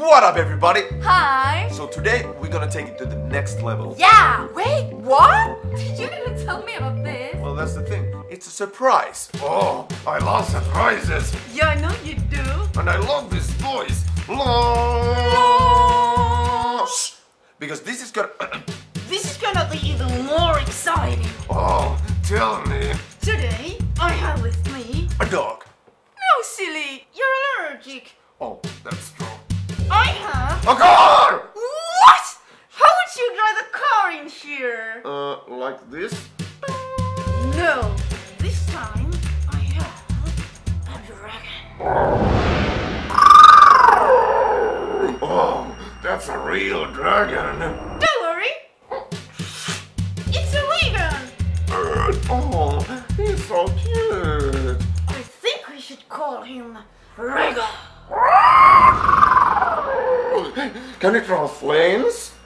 What up, everybody? Hi. So today we're gonna take it to the next level. Yeah. Wait, what? You didn't tell me about this. Well, that's the thing. It's a surprise. Oh, I love surprises. Yeah, I know you do. And I love this voice. Shh. Because this is gonna. This is gonna be even more exciting. Oh, tell me. Today I have with me a dog. No, silly. You're allergic. Oh, that's true. I have a car! What? How would you drive a car in here? Like this? No, this time I have a dragon. Oh, that's a real dragon. Don't worry, it's a Rhaegal. Oh, he's so cute. I think we should call him Rhaegal. Can it draw flames?